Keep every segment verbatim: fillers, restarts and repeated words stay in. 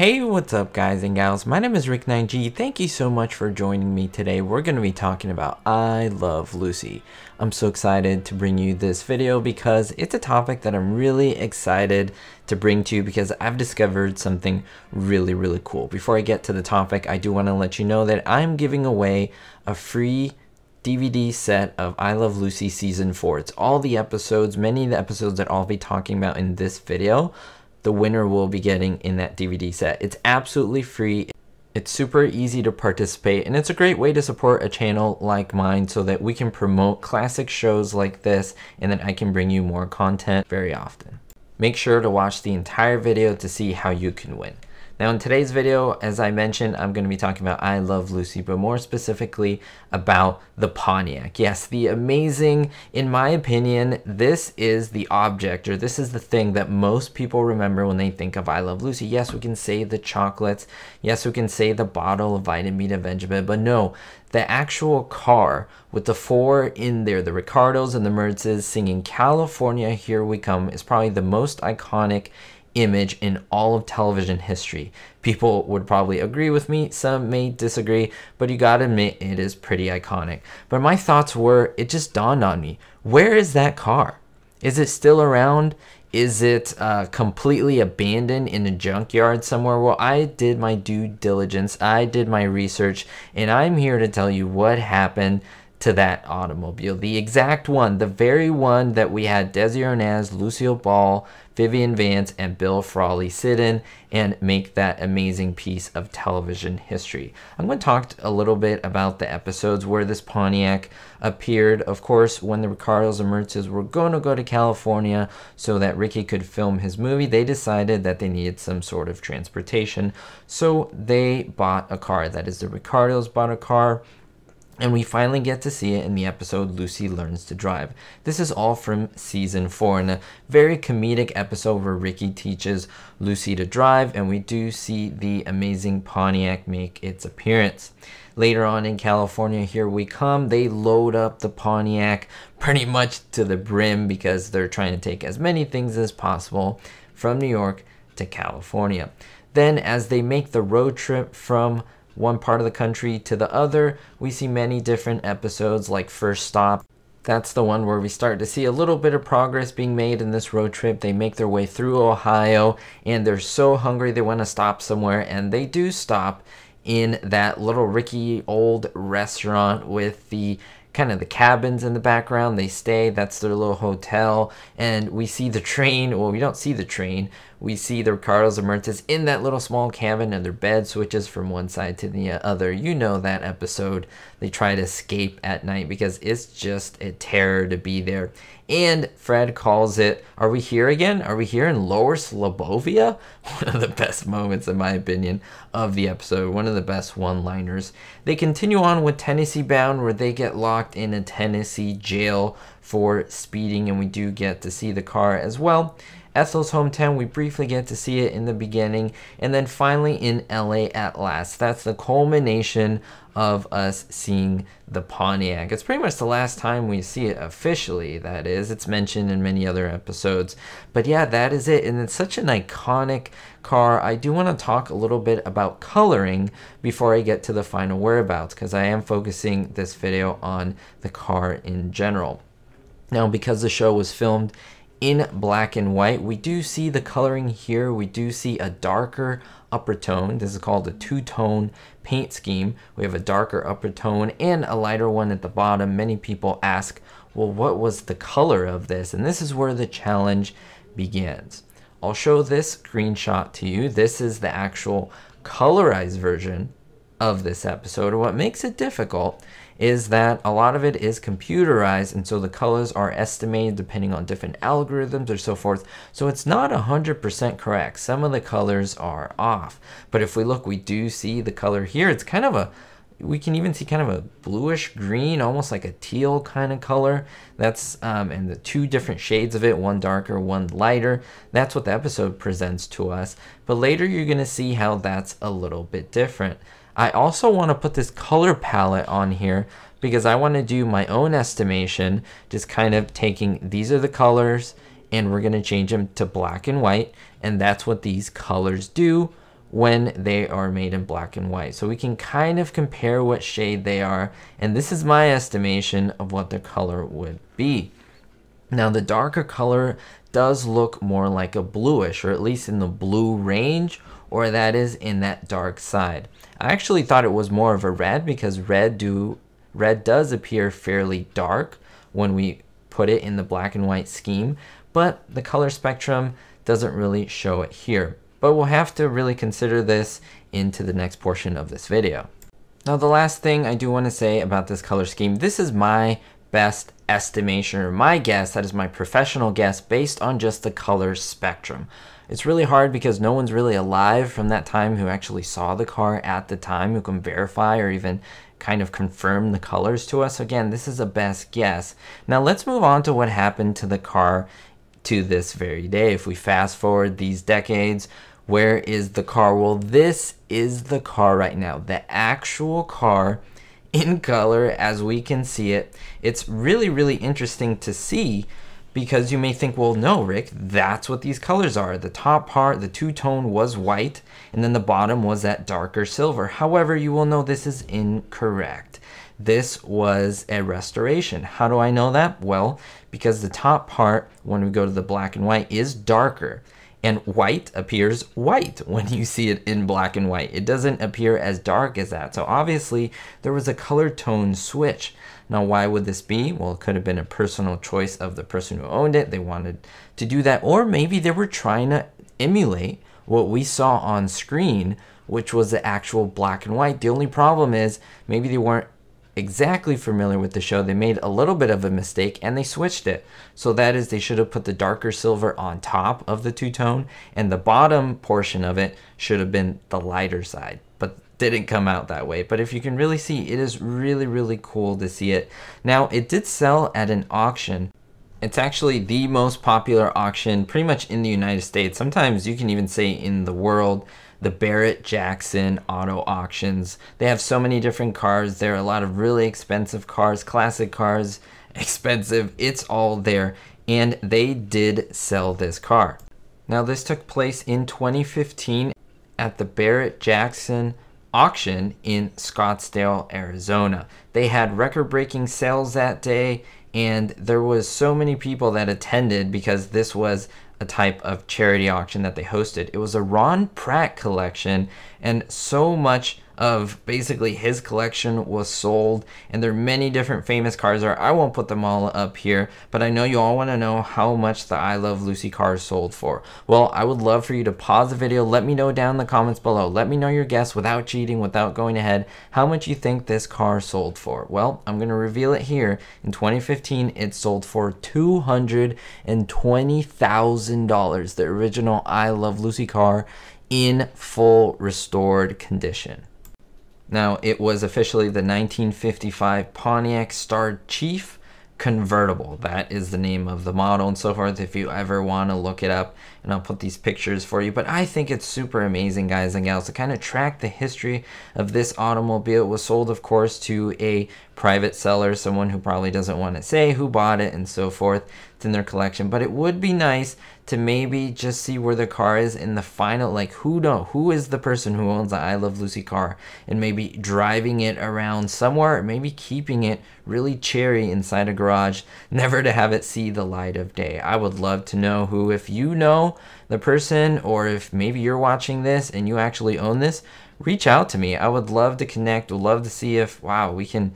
Hey, what's up guys and gals, my name is Rick nine G. Thank you so much for joining me today. We're going to be talking about I Love Lucy. I'm so excited to bring you this video because it's a topic that I'm really excited to bring to you because I've discovered something really, really cool. Before I get to the topic, I do want to let you know that I'm giving away a free D V D set of I Love Lucy Season four. It's all the episodes, many of the episodes that I'll be talking about in this video. The winner will be getting in that D V D set. It's absolutely free. It's super easy to participate and it's a great way to support a channel like mine so that we can promote classic shows like this and that I can bring you more content very often. Make sure to watch the entire video to see how you can win. Now in today's video, as I mentioned, I'm going to be talking about I Love Lucy, but more specifically about the Pontiac. Yes, the amazing, in my opinion, this is the object, or this is the thing that most people remember when they think of I Love Lucy. Yes, we can say the chocolates. Yes, we can say the bottle of vitamin Benjamin, but no, the actual car with the four in there, the Ricardos and the Mertzes singing California, Here We Come, is probably the most iconic image in all of television history. People would probably agree with me, some may disagree, but you gotta admit it is pretty iconic. But my thoughts were, it just dawned on me, where is that car? Is it still around? Is it uh, completely abandoned in a junkyard somewhere? Well, I did my due diligence, I did my research, and I'm here to tell you what happened to that automobile. The exact one, the very one that we had Desi Arnaz, Lucille Ball, Vivian Vance, and Bill Frawley sit in and make that amazing piece of television history. I'm going to talk a little bit about the episodes where this Pontiac appeared. Of course, when the Ricardos and Mertzes were going to go to California so that Ricky could film his movie, they decided that they needed some sort of transportation. So they bought a car. That is, the Ricardos bought a car. And we finally get to see it in the episode Lucy Learns to Drive. This is all from season four, in a very comedic episode where Ricky teaches Lucy to drive, and we do see the amazing Pontiac make its appearance. Later on in California, Here We Come, they load up the Pontiac pretty much to the brim because they're trying to take as many things as possible from New York to California. Then as they make the road trip from one part of the country to the other, we see many different episodes like First Stop. That's the one where we start to see a little bit of progress being made in this road trip. They make their way through Ohio and they're so hungry they want to stop somewhere, and they do stop in that little Ricky old restaurant with the kind of the cabins in the background. They stay, that's their little hotel, and we see the train. Well, we don't see the train. We see the Ricardos and Mertzes in that little small cabin, and their bed switches from one side to the other. You know that episode. They try to escape at night because it's just a terror to be there. And Fred calls it, are we here again? Are we here in Lower Slabovia? One of the best moments, in my opinion, of the episode. One of the best one-liners. They continue on with Tennessee Bound, where they get locked in a Tennessee jail for speeding, and we do get to see the car as well. Ethel's hometown, we briefly get to see it in the beginning, and then finally in L A at last. That's the culmination of us seeing the Pontiac. It's pretty much the last time we see it officially, that is. It's mentioned in many other episodes. But yeah, that is it, and it's such an iconic car. I do want to talk a little bit about coloring before I get to the final whereabouts, because I am focusing this video on the car in general. Now, because the show was filmed in black and white, we do see the coloring here. We do see a darker upper tone. This is called a two-tone paint scheme. We have a darker upper tone and a lighter one at the bottom. Many people ask, well, what was the color of this? And this is where the challenge begins. I'll show this screenshot to you. This is the actual colorized version of this episode. What makes it difficult is that a lot of it is computerized, and so the colors are estimated depending on different algorithms or so forth, so it's not one hundred percent correct. Some of the colors are off, but if we look, we do see the color here. It's kind of a, we can even see kind of a bluish green, almost like a teal kind of color. That's, um, and the two different shades of it, one darker, one lighter. That's what the episode presents to us, but later you're gonna see how that's a little bit different. I also want to put this color palette on here because I want to do my own estimation, just kind of taking, these are the colors and we're going to change them to black and white, and that's what these colors do when they are made in black and white. So we can kind of compare what shade they are, and this is my estimation of what the color would be. Now the darker color does look more like a bluish, or at least in the blue range, or that is in that dark side. I actually thought it was more of a red, because red do red does appear fairly dark when we put it in the black and white scheme, but the color spectrum doesn't really show it here. But we'll have to really consider this into the next portion of this video. Now the last thing I do want to say about this color scheme, this is my best estimation, or my guess, that is my professional guess, based on just the color spectrum. It's really hard because no one's really alive from that time who actually saw the car at the time, who can verify or even kind of confirm the colors to us. Again, this is a best guess. Now let's move on to what happened to the car to this very day. If we fast forward these decades, where is the car? Well, this is the car right now, the actual car in color as we can see it. It's really, really interesting to see, because you may think, well, no, Rick, that's what these colors are. The top part, the two-tone, was white, and then the bottom was that darker silver. However, you will know this is incorrect. This was a restoration. How do I know that? Well, because the top part, when we go to the black and white, is darker, and white appears white when you see it in black and white. It doesn't appear as dark as that. So obviously there was a color tone switch. Now, why would this be? Well, it could have been a personal choice of the person who owned it. They wanted to do that, or maybe they were trying to emulate what we saw on screen, which was the actual black and white. The only problem is maybe they weren't exactly familiar with the show. They made a little bit of a mistake and they switched it. So that is, they should have put the darker silver on top of the two-tone, and the bottom portion of it should have been the lighter side, but didn't come out that way. But if you can really see, it is really, really cool to see it. Now, it did sell at an auction. It's actually the most popular auction pretty much in the United States. Sometimes you can even say in the world. The Barrett-Jackson Auto Auctions. They have so many different cars. There are a lot of really expensive cars, classic cars, expensive. It's all there. And they did sell this car. Now, this took place in twenty fifteen at the Barrett-Jackson auction in Scottsdale, Arizona. They had record-breaking sales that day, and there was so many people that attended, because this was a type of charity auction that they hosted. It was a Ron Pratt collection, and so much of basically his collection was sold, and there are many different famous cars there. I won't put them all up here, but I know you all want to know how much the I Love Lucy car sold for. Well, I would love for you to pause the video. Let me know down in the comments below. Let me know your guess without cheating, without going ahead, how much you think this car sold for. Well, I'm going to reveal it here. In twenty fifteen, it sold for two hundred twenty thousand dollars, the original I Love Lucy car in full restored condition. Now, it was officially the nineteen fifty-five Pontiac Star Chief Convertible. That is the name of the model and so forth, if you ever want to look it up, and I'll put these pictures for you. But I think it's super amazing, guys and gals, to kind of track the history of this automobile. It was sold, of course, to a private seller, someone who probably doesn't want to say who bought it and so forth. It's in their collection, but it would be nice to maybe just see where the car is in the final, like who know who is the person who owns the I Love Lucy car, and maybe driving it around somewhere, or maybe keeping it really cherry inside a garage, never to have it see the light of day. I would love to know who, if you know the person, or if maybe you're watching this and you actually own this, reach out to me. I would love to connect. Would love to see if, wow, we can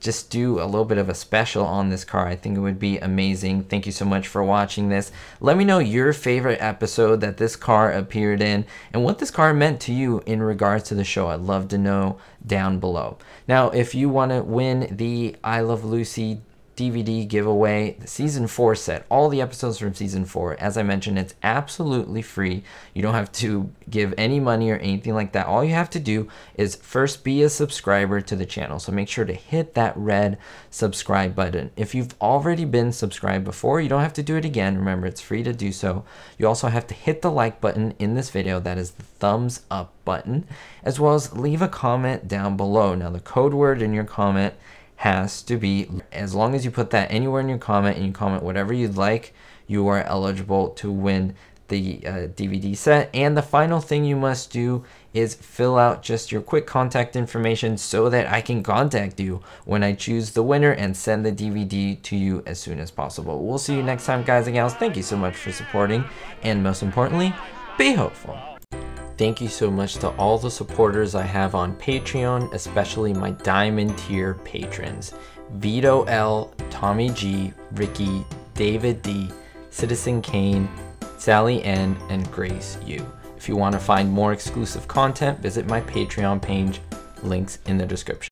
just do a little bit of a special on this car. I think it would be amazing. Thank you so much for watching this. Let me know your favorite episode that this car appeared in, and what this car meant to you in regards to the show. I'd love to know down below. Now, if you want to win the I Love Lucy D V D giveaway, the season four set, all the episodes from season four, as I mentioned, it's absolutely free. You don't have to give any money or anything like that. All you have to do is first be a subscriber to the channel. So make sure to hit that red subscribe button. If you've already been subscribed before, you don't have to do it again. Remember, it's free to do so. You also have to hit the like button in this video. That is the thumbs up button, as well as leave a comment down below. Now, the code word in your comment has to be, as long as you put that anywhere in your comment, and you comment whatever you'd like, you are eligible to win the uh, D V D set. And the final thing you must do is fill out just your quick contact information so that I can contact you when I choose the winner and send the D V D to you as soon as possible. We'll see you next time, guys and gals. Thank you so much for supporting, and most importantly, be hopeful. Thank you so much to all the supporters I have on Patreon, especially my diamond tier patrons: Vito L, Tommy G, Ricky, David D, Citizen Kane, Sally N, and Grace U. If you want to find more exclusive content, visit my Patreon page, links in the description.